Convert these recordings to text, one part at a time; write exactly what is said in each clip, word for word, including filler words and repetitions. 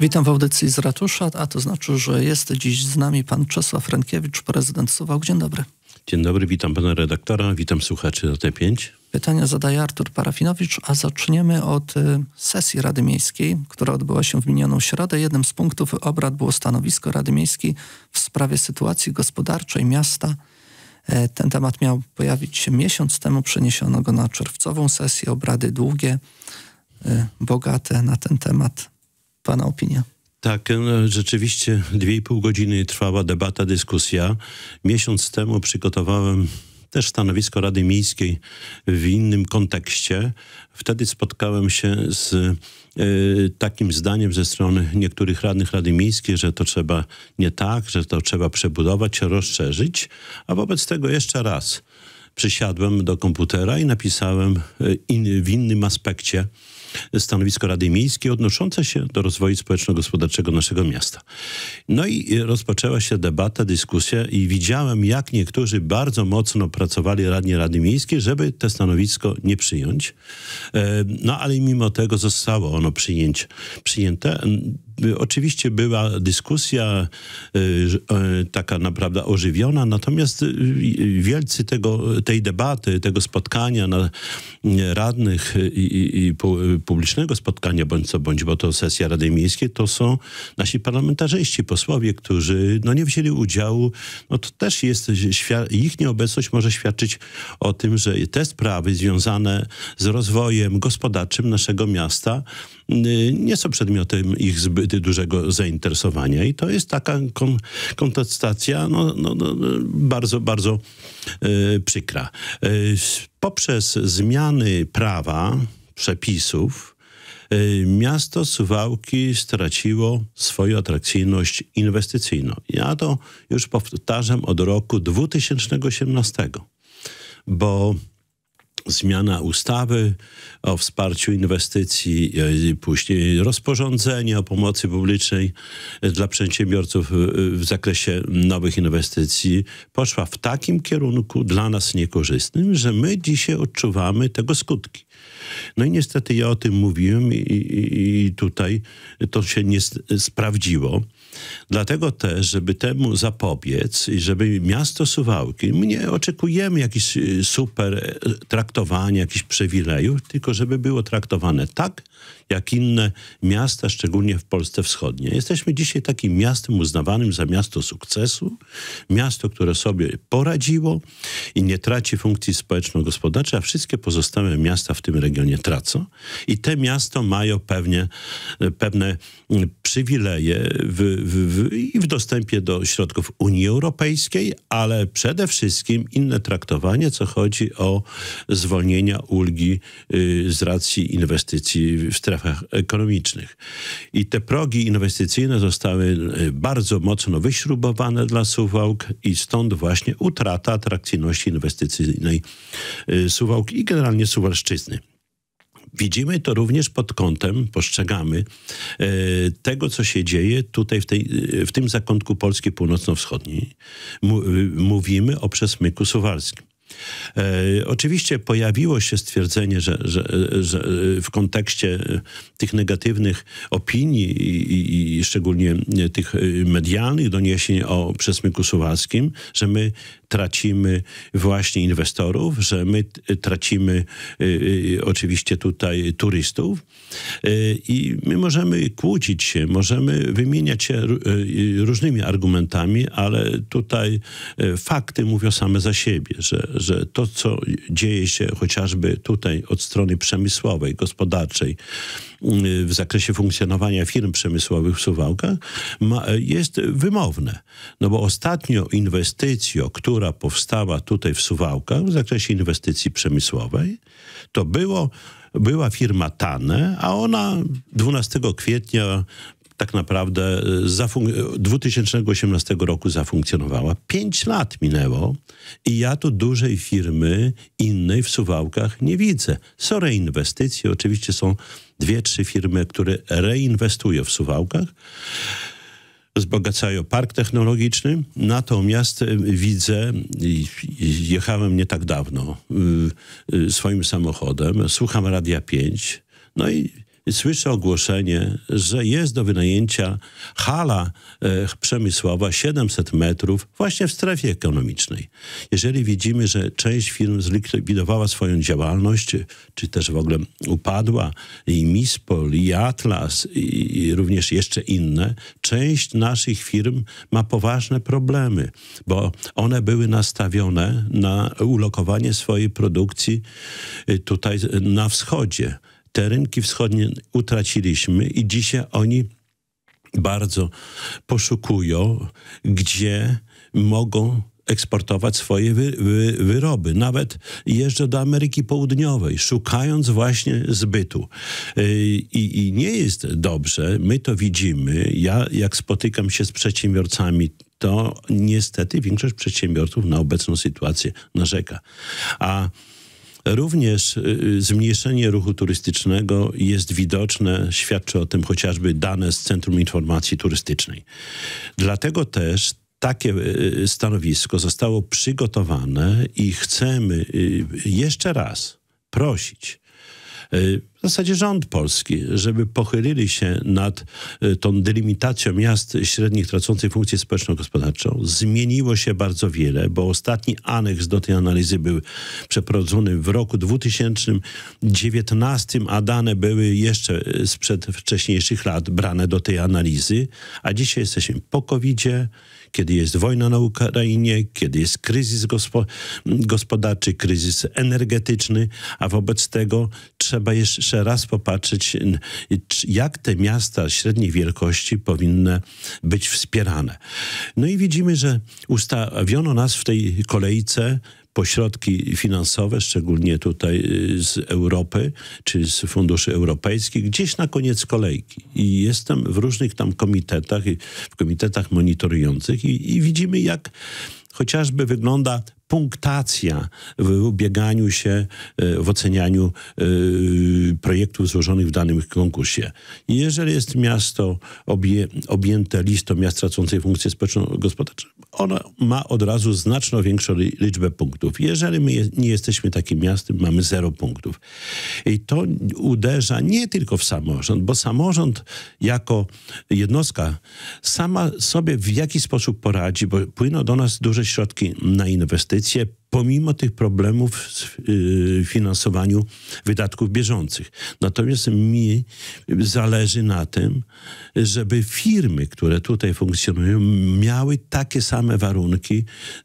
Witam w audycji z ratusza, a to znaczy, że jest dziś z nami pan Czesław Renkiewicz, prezydent Suwałk. Dzień dobry. Dzień dobry, witam pana redaktora, witam słuchaczy T pięć. Pytania zadaje Artur Parafinowicz, a zaczniemy od sesji Rady Miejskiej, która odbyła się w minioną środę. Jednym z punktów obrad było stanowisko Rady Miejskiej w sprawie sytuacji gospodarczej miasta. Ten temat miał pojawić się miesiąc temu, przeniesiono go na czerwcową sesję. Obrady długie, bogate na ten temat. Pana opinia? Tak, rzeczywiście dwie i pół godziny trwała debata, dyskusja. Miesiąc temu przygotowałem też stanowisko Rady Miejskiej w innym kontekście. Wtedy spotkałem się z y, takim zdaniem ze strony niektórych radnych Rady Miejskiej, że to trzeba nie tak, że to trzeba przebudować, rozszerzyć, a wobec tego jeszcze raz przysiadłem do komputera i napisałem in, w innym aspekcie stanowisko Rady Miejskiej odnoszące się do rozwoju społeczno-gospodarczego naszego miasta. No i rozpoczęła się debata, dyskusja i widziałem, jak niektórzy bardzo mocno pracowali radni Rady Miejskiej, żeby to stanowisko nie przyjąć. No ale mimo tego zostało ono przyjęć, przyjęte. Oczywiście była dyskusja taka naprawdę ożywiona, natomiast wielcy tego, tej debaty, tego spotkania na radnych i, i publicznego spotkania, bądź co bądź, bo to sesja Rady Miejskiej, to są nasi parlamentarzyści, posłowie, którzy no, nie wzięli udziału. No to też jest, ich nieobecność może świadczyć o tym, że te sprawy związane z rozwojem gospodarczym naszego miasta nie są przedmiotem ich zbyt dużego zainteresowania i to jest taka kontestacja no, no, no, bardzo, bardzo yy, przykra. Yy, poprzez zmiany prawa, przepisów, yy, miasto Suwałki straciło swoją atrakcyjność inwestycyjną. Ja to już powtarzam od roku dwa tysiące osiemnastego, bo zmiana ustawy o wsparciu inwestycji, później rozporządzenie o pomocy publicznej dla przedsiębiorców w zakresie nowych inwestycji poszła w takim kierunku dla nas niekorzystnym, że my dzisiaj odczuwamy tego skutki. No i niestety ja o tym mówiłem i, i, i tutaj to się nie sprawdziło. Dlatego też, żeby temu zapobiec i żeby miasto Suwałki, my nie oczekujemy jakichś super traktowania, jakichś przywilejów, tylko żeby było traktowane tak, jak inne miasta, szczególnie w Polsce Wschodniej. Jesteśmy dzisiaj takim miastem uznawanym za miasto sukcesu, miasto, które sobie poradziło i nie traci funkcji społeczno-gospodarczej, a wszystkie pozostałe miasta w tym regionie tracą. I te miasta mają pewnie, pewne przywileje w, w, w, i w dostępie do środków Unii Europejskiej, ale przede wszystkim inne traktowanie, co chodzi o zwolnienia, ulgi y, z racji inwestycji w strefach ekonomicznych. I te progi inwestycyjne zostały bardzo mocno wyśrubowane dla Suwałk i stąd właśnie utrata atrakcyjności inwestycyjnej Suwałk i generalnie Suwalszczyzny. Widzimy to również pod kątem, postrzegamy e, tego, co się dzieje tutaj w, tej, w tym zakątku Polski północno-wschodniej. Mówimy o przesmyku suwalskim. E, oczywiście pojawiło się stwierdzenie, że, że, że w kontekście tych negatywnych opinii i, i, i szczególnie tych medialnych doniesień o przesmyku suwalskim, że my tracimy właśnie inwestorów, że my tracimy y, oczywiście tutaj turystów y, i my możemy kłócić się, możemy wymieniać się y, różnymi argumentami, ale tutaj y, fakty mówią same za siebie, że, że to, co dzieje się chociażby tutaj od strony przemysłowej, gospodarczej, w zakresie funkcjonowania firm przemysłowych w Suwałkach ma, jest wymowne. No bo ostatnio inwestycją, która powstała tutaj w Suwałkach w zakresie inwestycji przemysłowej, to było, była firma T A N E, a ona dwunastego kwietnia tak naprawdę dwa tysiące osiemnastego roku zafunkcjonowała. Pięć lat minęło i ja tu dużej firmy innej w Suwałkach nie widzę. Są reinwestycje, oczywiście są dwie, trzy firmy, które reinwestują w Suwałkach, wzbogacają park technologiczny, natomiast widzę, jechałem nie tak dawno swoim samochodem, słucham Radia pięć, no i słyszę ogłoszenie, że jest do wynajęcia hala e, przemysłowa siedemset metrów właśnie w strefie ekonomicznej. Jeżeli widzimy, że część firm zlikwidowała swoją działalność, czy też w ogóle upadła, i Mispol, i Atlas, i, i również jeszcze inne, część naszych firm ma poważne problemy, bo one były nastawione na ulokowanie swojej produkcji tutaj na wschodzie. Te rynki wschodnie utraciliśmy i dzisiaj oni bardzo poszukują, gdzie mogą eksportować swoje wy, wy, wyroby. Nawet jeżdżą do Ameryki Południowej, szukając właśnie zbytu. I, i nie jest dobrze, my to widzimy. Ja, jak spotykam się z przedsiębiorcami, to niestety większość przedsiębiorców na obecną sytuację narzeka. A również zmniejszenie ruchu turystycznego jest widoczne, świadczy o tym chociażby dane z Centrum Informacji Turystycznej. Dlatego też takie stanowisko zostało przygotowane i chcemy jeszcze raz prosić w zasadzie rząd polski, żeby pochylili się nad tą delimitacją miast średnich tracących funkcję społeczno-gospodarczą. Zmieniło się bardzo wiele, bo ostatni aneks do tej analizy był przeprowadzony w roku dwa tysiące dziewiętnastym, a dane były jeszcze sprzed wcześniejszych lat brane do tej analizy, a dzisiaj jesteśmy po kowidzie, kiedy jest wojna na Ukrainie, kiedy jest kryzys gospo- gospodarczy, kryzys energetyczny, a wobec tego trzeba jeszcze raz popatrzeć, jak te miasta średniej wielkości powinny być wspierane. No i widzimy, że ustawiono nas w tej kolejce pośrodki finansowe, szczególnie tutaj z Europy, czy z funduszy europejskich, gdzieś na koniec kolejki. I jestem w różnych tam komitetach, w komitetach monitorujących i, i widzimy, jak chociażby wygląda punktacja w ubieganiu się, w ocenianiu projektów złożonych w danym konkursie. Jeżeli jest miasto obje, objęte listą miast tracących funkcję społeczno-gospodarczą, ono ma od razu znaczną większą liczbę punktów. Jeżeli my je, nie jesteśmy takim miastem, mamy zero punktów. I to uderza nie tylko w samorząd, bo samorząd jako jednostka sama sobie w jakiś sposób poradzi, bo płyną do nas duże środki na inwestycje, pomimo tych problemów w finansowaniu wydatków bieżących. Natomiast mi zależy na tym, żeby firmy, które tutaj funkcjonują, miały takie same warunki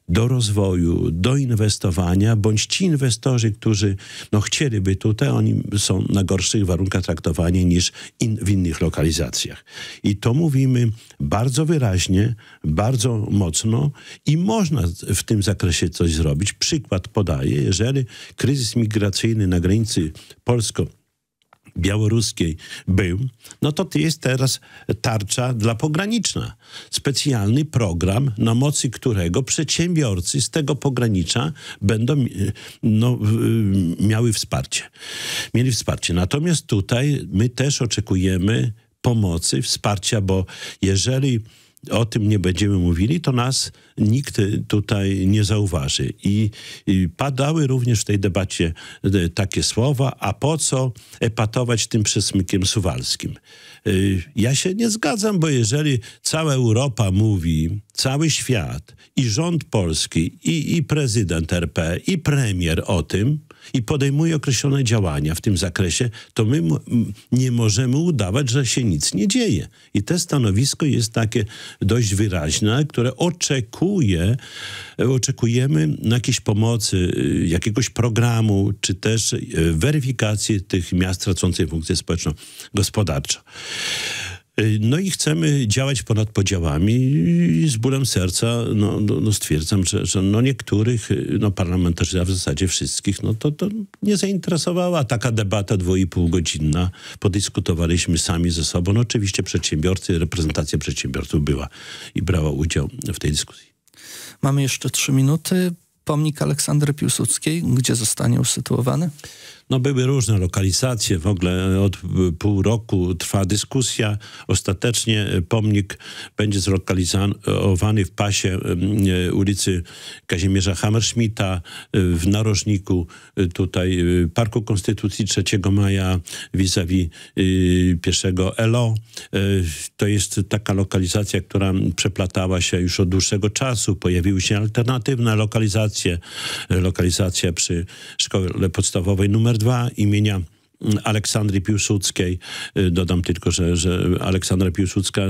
do rozwoju, do inwestowania, bądź ci inwestorzy, którzy no, chcieliby tutaj, oni są na gorszych warunkach traktowani niż in, w innych lokalizacjach. I to mówimy bardzo wyraźnie, bardzo mocno i można w tym zakresie coś zrobić. Przykład podaję, jeżeli kryzys migracyjny na granicy polsko-białoruskiej był, no to jest teraz tarcza dla pograniczna. Specjalny program, na mocy którego przedsiębiorcy z tego pogranicza będą no, miały wsparcie. Mieli wsparcie. Natomiast tutaj my też oczekujemy pomocy, wsparcia, bo jeżeli o tym nie będziemy mówili, to nas nikt tutaj nie zauważy. I, i padały również w tej debacie de, takie słowa, a po co epatować tym przesmykiem suwalskim? Y, ja się nie zgadzam, bo jeżeli cała Europa mówi, cały świat i rząd polski, i, i prezydent R P, i premier o tym, i podejmuje określone działania w tym zakresie, to my nie możemy udawać, że się nic nie dzieje. I to stanowisko jest takie dość wyraźne, które oczekuje, oczekujemy jakiejś pomocy, jakiegoś programu, czy też weryfikacji tych miast tracących funkcję społeczno-gospodarczą. No i chcemy działać ponad podziałami i z bólem serca no, no, stwierdzam, że, że no niektórych no parlamentarzy, a w zasadzie wszystkich, no to, to nie zainteresowała taka debata dwuipółgodzinna. Podyskutowaliśmy sami ze sobą. No oczywiście przedsiębiorcy, reprezentacja przedsiębiorców była i brała udział w tej dyskusji. Mamy jeszcze trzy minuty. Pomnik Aleksandry Piłsudskiej, gdzie zostanie usytuowany? No były różne lokalizacje, w ogóle od pół roku trwa dyskusja. Ostatecznie pomnik będzie zlokalizowany w pasie ulicy Kazimierza Hammerschmidta, w narożniku tutaj Parku Konstytucji trzeciego maja vis-a-vis pierwszego E L O. To jest taka lokalizacja, która przeplatała się już od dłuższego czasu. Pojawiły się alternatywne lokalizacje. Lokalizacja przy Szkole Podstawowej numer dwa imienia Aleksandry Piłsudskiej. Dodam tylko, że, że Aleksandra Piłsudska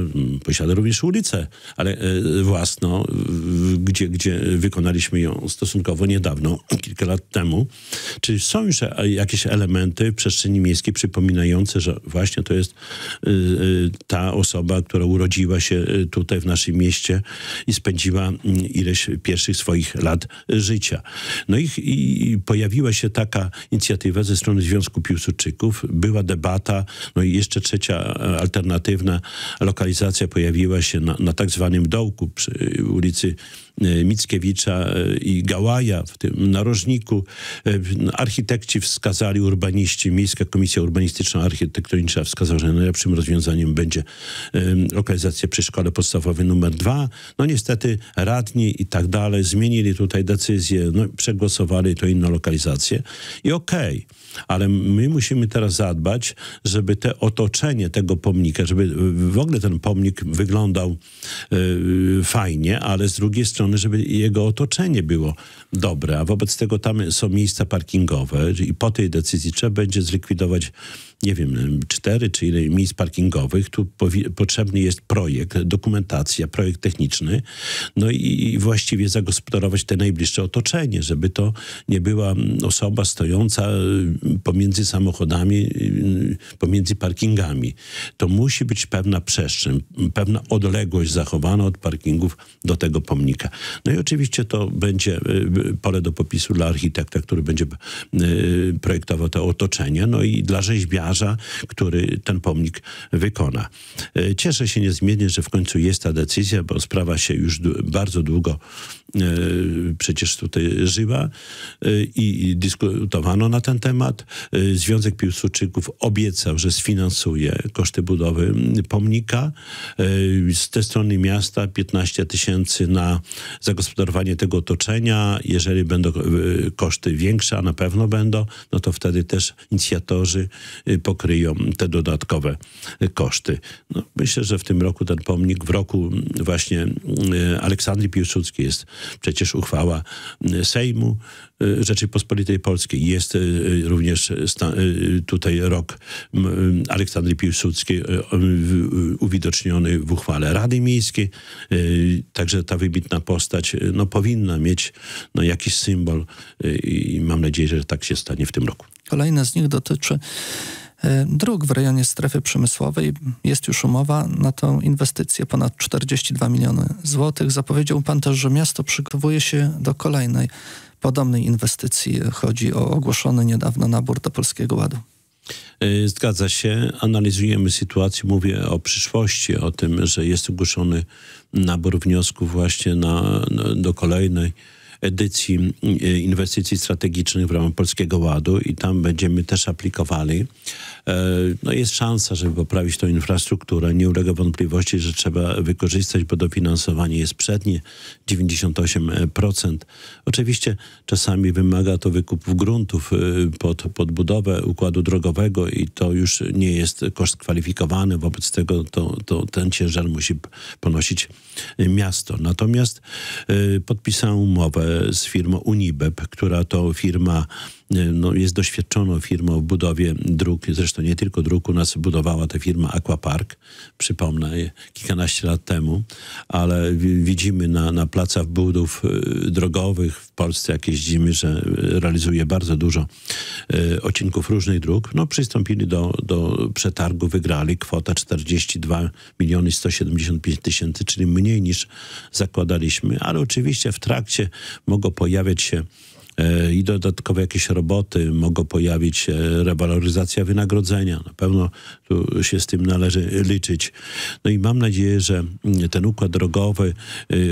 posiada również ulicę ale własną, gdzie, gdzie wykonaliśmy ją stosunkowo niedawno, kilka lat temu. Czyli są już jakieś elementy w przestrzeni miejskiej przypominające, że właśnie to jest ta osoba, która urodziła się tutaj w naszym mieście i spędziła ileś pierwszych swoich lat życia. No i, i pojawiła się taka inicjatywa ze strony Związku Piłsudskiego. Była debata, no i jeszcze trzecia alternatywna lokalizacja pojawiła się na, na tak zwanym dołku przy ulicy Mickiewicza i Gałaja, w tym narożniku. Architekci wskazali, urbaniści, Miejska Komisja Urbanistyczno-Architektoniczna wskazała, że najlepszym rozwiązaniem będzie lokalizacja przy Szkole Podstawowej numer dwa. No niestety radni i tak dalej zmienili tutaj decyzję, no, przegłosowali to inną lokalizację i okej, okay, ale my musimy teraz zadbać, żeby te otoczenie tego pomnika, żeby w ogóle ten pomnik wyglądał yy, fajnie, ale z drugiej strony żeby jego otoczenie było dobre, a wobec tego tam są miejsca parkingowe i po tej decyzji trzeba będzie zlikwidować, nie wiem, cztery czy ile miejsc parkingowych. Tu potrzebny jest projekt, dokumentacja, projekt techniczny, no i właściwie zagospodarować te najbliższe otoczenie, żeby to nie była osoba stojąca pomiędzy samochodami, pomiędzy parkingami. To musi być pewna przestrzeń, pewna odległość zachowana od parkingów do tego pomnika. No i oczywiście to będzie pole do popisu dla architekta, który będzie projektował to otoczenie, no i dla rzeźbiarza, który ten pomnik wykona. Cieszę się niezmiernie, że w końcu jest ta decyzja, bo sprawa się już bardzo długo e, przecież tutaj żyła e, i dyskutowano na ten temat. E, Związek Piłsudczyków obiecał, że sfinansuje koszty budowy pomnika. E, z tej strony miasta piętnaście tysięcy na zagospodarowanie tego otoczenia. Jeżeli będą e, koszty większe, a na pewno będą, no to wtedy też inicjatorzy e, pokryją te dodatkowe koszty. No, myślę, że w tym roku ten pomnik, w roku właśnie Aleksandrii Piłsudskiej jest przecież uchwała Sejmu Rzeczypospolitej Polskiej. Jest również tutaj rok Aleksandrii Piłsudskiej uwidoczniony w uchwale Rady Miejskiej. Także ta wybitna postać no, powinna mieć no, jakiś symbol i mam nadzieję, że tak się stanie w tym roku. Kolejne z nich dotyczy dróg w rejonie strefy przemysłowej. Jest już umowa na tą inwestycję, ponad czterdzieści dwa miliony złotych. Zapowiedział pan też, że miasto przygotowuje się do kolejnej podobnej inwestycji. Chodzi o ogłoszony niedawno nabór do Polskiego Ładu. Zgadza się. Analizujemy sytuację. Mówię o przyszłości, o tym, że jest ogłoszony nabór wniosków właśnie na, na, do kolejnej edycji inwestycji strategicznych w ramach Polskiego Ładu i tam będziemy też aplikowali. No jest szansa, żeby poprawić tą infrastrukturę. Nie ulega wątpliwości, że trzeba wykorzystać, bo dofinansowanie jest przednie, dziewięćdziesiąt osiem procent. Oczywiście czasami wymaga to wykupów gruntów pod, pod budowę układu drogowego i to już nie jest koszt kwalifikowany. Wobec tego to, to ten ciężar musi ponosić miasto. Natomiast podpisałem umowę z firmą Unibeb, która to firma no, jest doświadczoną firmą w budowie dróg, zresztą nie tylko dróg, u nas budowała ta firma Aquapark, przypomnę, kilkanaście lat temu, ale widzimy na, na placach budów drogowych w Polsce, jak jeździmy, że realizuje bardzo dużo e, odcinków różnych dróg. No, przystąpili do, do przetargu, wygrali, kwota czterdzieści dwa miliony sto siedemdziesiąt pięć tysięcy, czyli mniej niż zakładaliśmy, ale oczywiście w trakcie mogą pojawiać się i dodatkowe jakieś roboty, mogą pojawić się, rewaloryzacja wynagrodzenia. Na pewno tu się z tym należy liczyć. No i mam nadzieję, że ten układ drogowy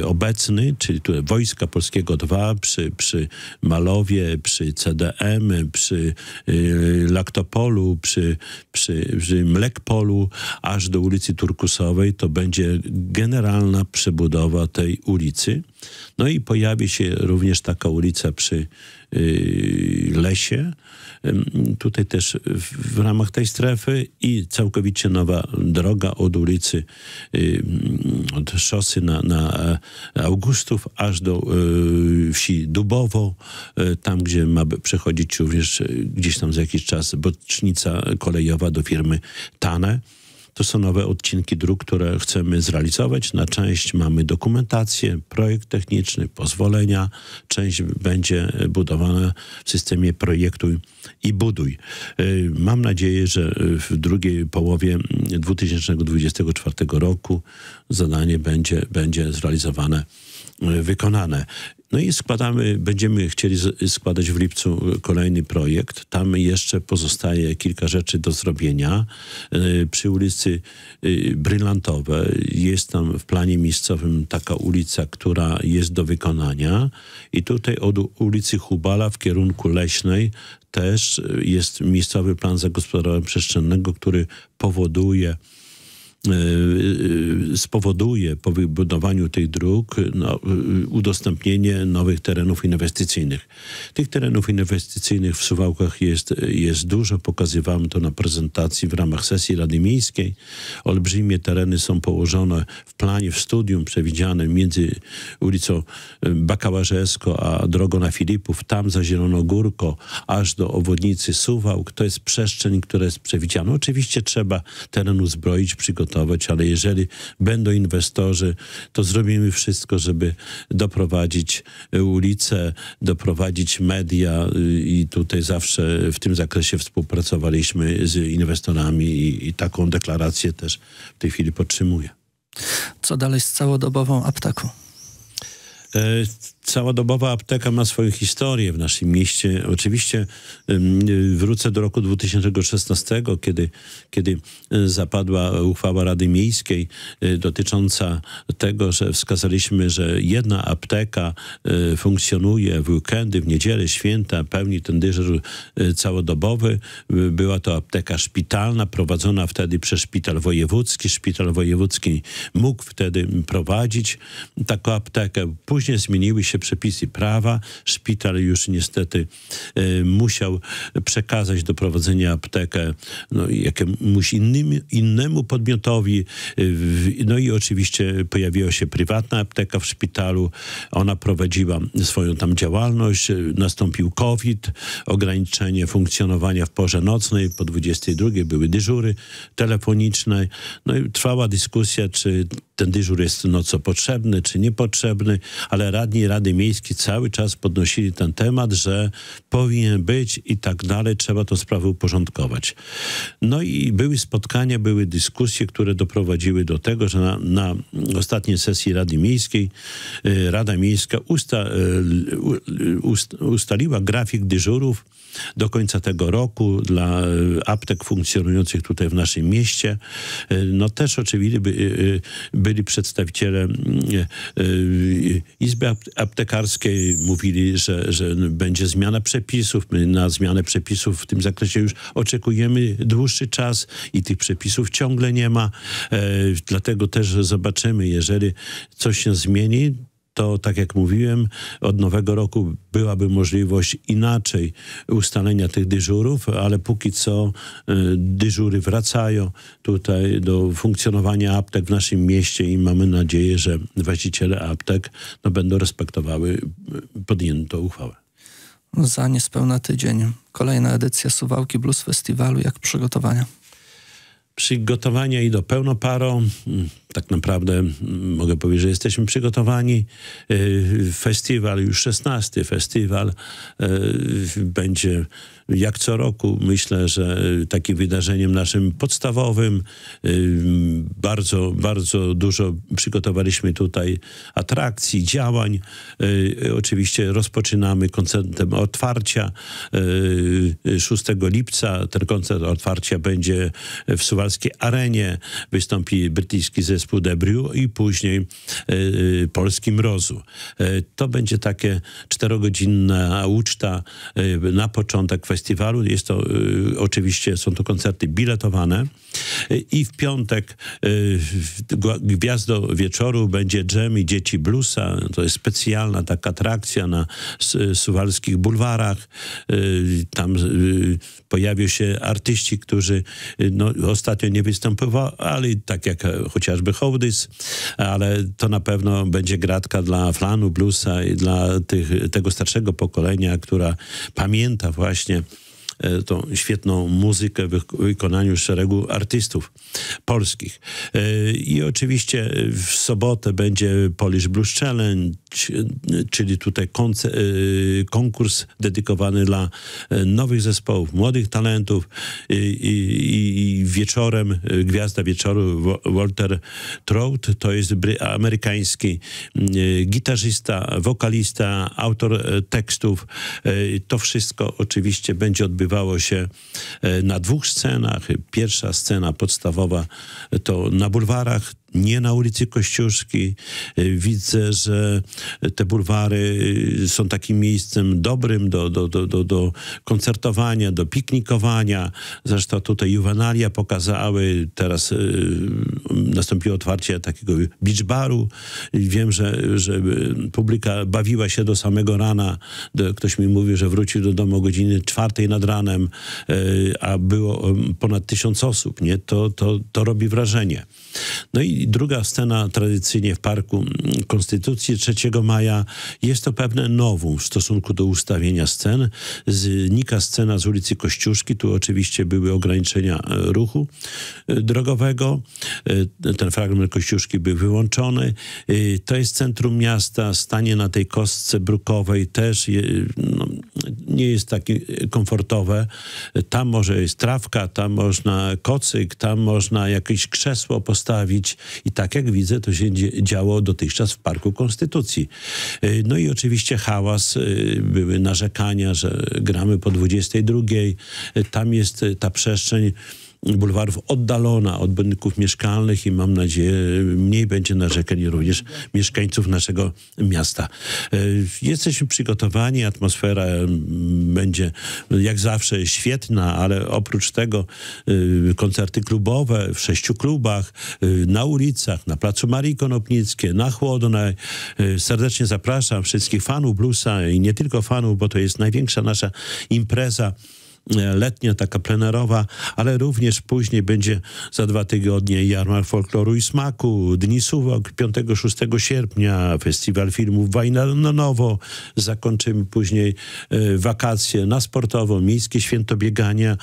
obecny, czyli tu Wojska Polskiego dwa przy, przy Malowie, przy C D M, przy Laktopolu, przy, przy, przy Mlekpolu, aż do ulicy Turkusowej, to będzie generalna przebudowa tej ulicy. No i pojawi się również taka ulica przy y, Lesie, y, tutaj też w, w ramach tej strefy, i całkowicie nowa droga od ulicy, y, od szosy na, na Augustów aż do y, wsi Dubowo, y, tam gdzie ma przechodzić również gdzieś tam za jakiś czas bocznica kolejowa do firmy T A N E. To są nowe odcinki dróg, które chcemy zrealizować. Na część mamy dokumentację, projekt techniczny, pozwolenia. Część będzie budowana w systemie projektuj i buduj. Mam nadzieję, że w drugiej połowie dwa tysiące dwudziestego czwartego roku zadanie będzie, będzie zrealizowane, wykonane. No i składamy, będziemy chcieli składać w lipcu kolejny projekt. Tam jeszcze pozostaje kilka rzeczy do zrobienia. Przy ulicy Brylantowej jest tam w planie miejscowym taka ulica, która jest do wykonania. I tutaj od ulicy Hubala w kierunku Leśnej też jest miejscowy plan zagospodarowania przestrzennego, który powoduje spowoduje po wybudowaniu tych dróg no, udostępnienie nowych terenów inwestycyjnych. Tych terenów inwestycyjnych w Suwałkach jest, jest dużo. Pokazywałem to na prezentacji w ramach sesji Rady Miejskiej. Olbrzymie tereny są położone w planie, w studium przewidzianym między ulicą Bakałażewską a drogą na Filipów, tam za Zielonogórko, aż do obwodnicy Suwałk. To jest przestrzeń, która jest przewidziana. Oczywiście trzeba teren uzbroić, przygotować, ale jeżeli będą inwestorzy, to zrobimy wszystko, żeby doprowadzić ulice, doprowadzić media, i tutaj zawsze w tym zakresie współpracowaliśmy z inwestorami i, i taką deklarację też w tej chwili podtrzymuję. Co dalej z całodobową apteką? Całodobowa apteka ma swoją historię w naszym mieście. Oczywiście wrócę do roku dwa tysiące szesnastego, kiedy, kiedy zapadła uchwała Rady Miejskiej dotycząca tego, że wskazaliśmy, że jedna apteka funkcjonuje w weekendy, w niedzielę, święta, pełni ten dyżur całodobowy. Była to apteka szpitalna, prowadzona wtedy przez Szpital Wojewódzki. Szpital Wojewódzki mógł wtedy prowadzić taką aptekę. Później zmieniły się przepisy prawa. Szpital już niestety y, musiał przekazać do prowadzenia aptekę no, jakiemuś innym, innemu podmiotowi. Y, no i oczywiście pojawiła się prywatna apteka w szpitalu. Ona prowadziła swoją tam działalność. Nastąpił COVID, ograniczenie funkcjonowania w porze nocnej. Po dwudziestej drugiej były dyżury telefoniczne. No i trwała dyskusja, czy ten dyżur jest nocą potrzebny, czy niepotrzebny, ale radni Rady Miejskiej cały czas podnosili ten temat, że powinien być i tak dalej, trzeba tę sprawę uporządkować. No i były spotkania, były dyskusje, które doprowadziły do tego, że na, na ostatniej sesji Rady Miejskiej Rada Miejska usta, ust, ustaliła grafik dyżurów do końca tego roku dla aptek funkcjonujących tutaj w naszym mieście. No też oczywiście by, byli przedstawiciele Izby Aptekarskiej, mówili, że, że będzie zmiana przepisów. My na zmianę przepisów w tym zakresie już oczekujemy dłuższy czas i tych przepisów ciągle nie ma. Dlatego też zobaczymy, jeżeli coś się zmieni, to tak jak mówiłem, od nowego roku byłaby możliwość inaczej ustalenia tych dyżurów, ale póki co y, dyżury wracają tutaj do funkcjonowania aptek w naszym mieście i mamy nadzieję, że właściciele aptek no, będą respektowały podjętą uchwałę. Za niespełna tydzień kolejna edycja Suwałki Blues Festiwalu. Jak przygotowania? Przygotowania idą pełną parą. tak naprawdę mogę powiedzieć, że jesteśmy przygotowani. Festiwal, już szesnasty festiwal, będzie jak co roku. Myślę, że takim wydarzeniem naszym podstawowym. Bardzo, bardzo dużo przygotowaliśmy tutaj atrakcji, działań. Oczywiście rozpoczynamy koncertem otwarcia szóstego lipca. Ten koncert otwarcia będzie w Suwalskiej Arenie. Wystąpi brytyjski zespół The Brew i później Polski Mrozu. To będzie takie czterogodzinna uczta na początek festiwalu. Jest to, oczywiście są to koncerty biletowane i w piątek gwiazdo wieczoru będzie dżem i dzieci bluesa. To jest specjalna taka atrakcja na suwalskich bulwarach. Tam pojawią się artyści, którzy no, ostatnio nie występowali, tak jak chociażby Hołdys, ale to na pewno będzie gratka dla flanu, bluesa i dla tych, tego starszego pokolenia, która pamięta właśnie tą świetną muzykę w wykonaniu szeregu artystów polskich. I oczywiście w sobotę będzie Polish Blues Challenge, czyli tutaj konkurs dedykowany dla nowych zespołów, młodych talentów i, i, i wieczorem, gwiazda wieczoru Walter Trout, to jest amerykański gitarzysta, wokalista, autor tekstów. To wszystko oczywiście będzie odbywane Odbywało się na dwóch scenach. Pierwsza scena podstawowa to na bulwarach, nie na ulicy Kościuszki. Widzę, że te bulwary są takim miejscem dobrym do, do, do, do, do koncertowania, do piknikowania. Zresztą tutaj Juwenalia pokazały, teraz nastąpiło otwarcie takiego beach baru. Wiem, że, że publika bawiła się do samego rana. Ktoś mi mówił, że wrócił do domu o godzinie czwartej nad ranem, a było ponad tysiąc osób. Nie? To, to, to robi wrażenie. No i druga scena tradycyjnie w Parku Konstytucji trzeciego maja. Jest to pewne nowum w stosunku do ustawienia scen. Znika scena z ulicy Kościuszki. Tu oczywiście były ograniczenia ruchu drogowego. Ten fragment Kościuszki był wyłączony. To jest centrum miasta. Stanie na tej kostce brukowej też je, no, nie jest takie komfortowe. Tam może jest trawka, tam można kocyk, tam można jakieś krzesło postawić. I tak jak widzę, to się działo dotychczas w Parku Konstytucji. No i oczywiście hałas, były narzekania, że gramy po dwudziestej drugiej. Tam jest ta przestrzeń bulwarów oddalona od budynków mieszkalnych i mam nadzieję, mniej będzie narzekań również mieszkańców naszego miasta. Jesteśmy przygotowani, atmosfera będzie jak zawsze świetna, ale oprócz tego koncerty klubowe w sześciu klubach, na ulicach, na placu Marii Konopnickiej, na Chłodnej. Serdecznie zapraszam wszystkich fanów bluesa i nie tylko fanów, bo to jest największa nasza impreza letnia, taka plenerowa, ale również później będzie za dwa tygodnie Jarmark Folkloru i Smaku, Dni Suwak piątego do szóstego sierpnia, Festiwal Filmów Wajna na Nowo. Zakończymy później y, wakacje na Sportowo, Miejskie Święto Biegania.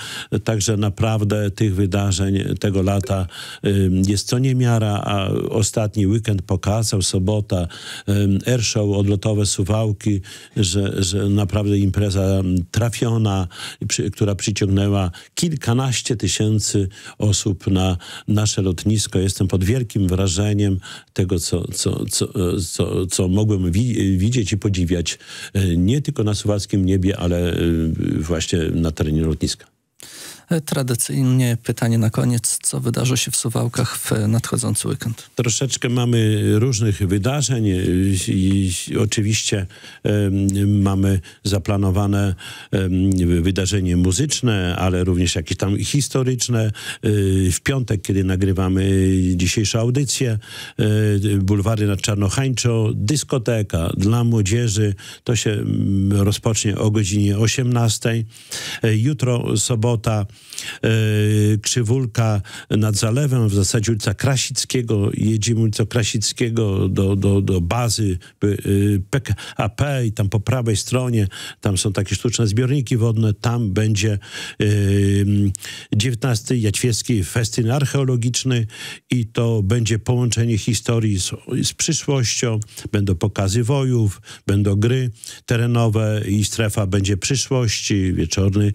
Także naprawdę tych wydarzeń tego lata y, jest co niemiara, a ostatni weekend pokazał, sobota, y, airshow, odlotowe Suwałki, że, że naprawdę impreza trafiona, przy, która przyciągnęła kilkanaście tysięcy osób na nasze lotnisko. Jestem pod wielkim wrażeniem tego, co, co, co, co, co mogłem wi widzieć i podziwiać nie tylko na suwalskim niebie, ale właśnie na terenie lotniska. Tradycyjnie pytanie na koniec, co wydarzy się w Suwałkach w nadchodzący weekend? Troszeczkę mamy różnych wydarzeń i oczywiście um, mamy zaplanowane um, wydarzenie muzyczne, ale również jakieś tam historyczne. W piątek, kiedy nagrywamy dzisiejszą audycję, bulwary nad Czarnochańczo, dyskoteka dla młodzieży, to się rozpocznie o godzinie osiemnastej. Jutro sobota, czy Wólka nad Zalewem, w zasadzie ulica Krasickiego, jedziemy ulicą Krasickiego do, do, do bazy P K P i tam po prawej stronie, tam są takie sztuczne zbiorniki wodne, tam będzie dziewiętnasty Jaćwiecki Festyn Archeologiczny i to będzie połączenie historii z, z przyszłością, będą pokazy wojów, będą gry terenowe i strefa będzie przyszłości, wieczorny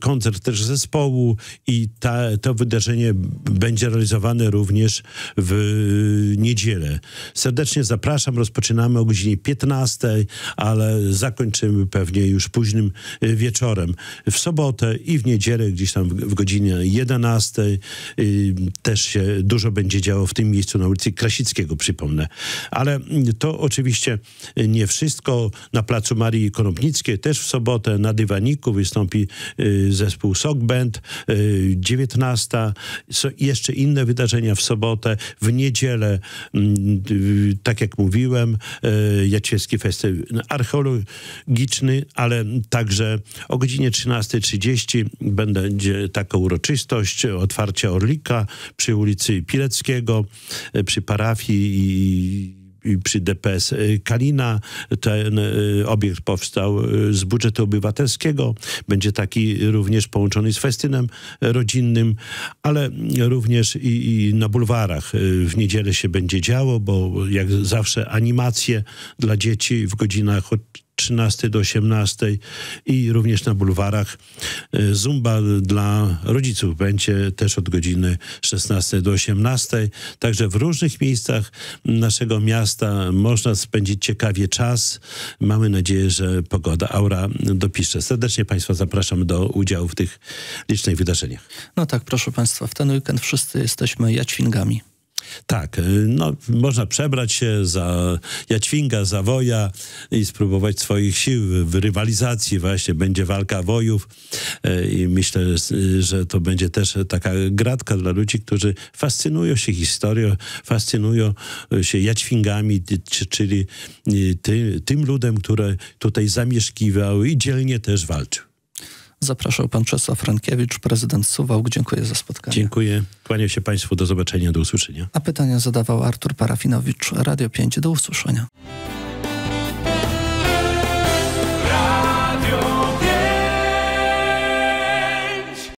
koncert też zespołu i ta, to wydarzenie będzie realizowane również w niedzielę. Serdecznie zapraszam, rozpoczynamy o godzinie piętnastej, ale zakończymy pewnie już późnym wieczorem. W sobotę i w niedzielę gdzieś tam w, w godzinie jedenastej też się dużo będzie działo w tym miejscu na ulicy Krasickiego, przypomnę. Ale to oczywiście nie wszystko. Na placu Marii Konopnickiej też w sobotę na dywaniku wystąpi y, zespół Sock Band, y, dziewiętnasta. So, jeszcze inne wydarzenia w sobotę. W niedzielę, y, y, tak jak mówiłem, y, Jaćwiecki Festyn Archeologiczny, ale także o godzinie trzynastej trzydzieści będzie taka uroczystość, otwarcie Orlika przy ulicy Pileckiego, y, przy parafii i przy D P S Kalina. Ten y, obiekt powstał y, z budżetu obywatelskiego. Będzie taki również połączony z festynem rodzinnym, ale również i, i na bulwarach y, w niedzielę się będzie działo, bo jak zawsze animacje dla dzieci w godzinach od trzynastej do osiemnastej i również na bulwarach zumba dla rodziców będzie też od godziny szesnastej do osiemnastej. Także w różnych miejscach naszego miasta można spędzić ciekawie czas. Mamy nadzieję, że pogoda aura dopisze. Serdecznie Państwa zapraszam do udziału w tych licznych wydarzeniach. No tak, proszę Państwa, w ten weekend wszyscy jesteśmy jaćwingami. Tak, no można przebrać się za jaćwinga, za woja i spróbować swoich sił w rywalizacji właśnie. Będzie walka wojów i myślę, że to będzie też taka gratka dla ludzi, którzy fascynują się historią, fascynują się jaćwingami, czyli ty, tym ludem, który tutaj zamieszkiwał i dzielnie też walczył. Zapraszał pan Czesław Rankiewicz, prezydent Suwałk. Dziękuję za spotkanie. Dziękuję. Kłaniam się Państwu. Do zobaczenia, do usłyszenia. A pytania zadawał Artur Parafinowicz. Radio pięć. Do usłyszenia.